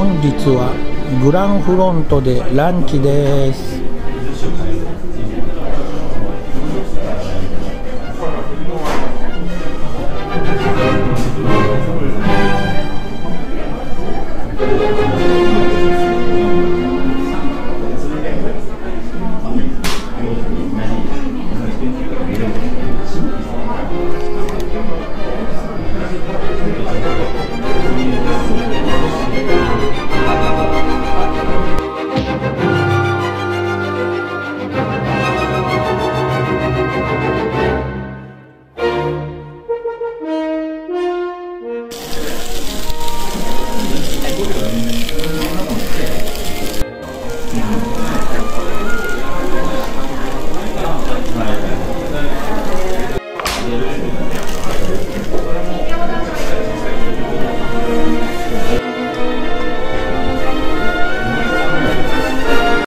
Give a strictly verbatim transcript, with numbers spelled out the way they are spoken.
本日はグランフロントでランチです。Thank you.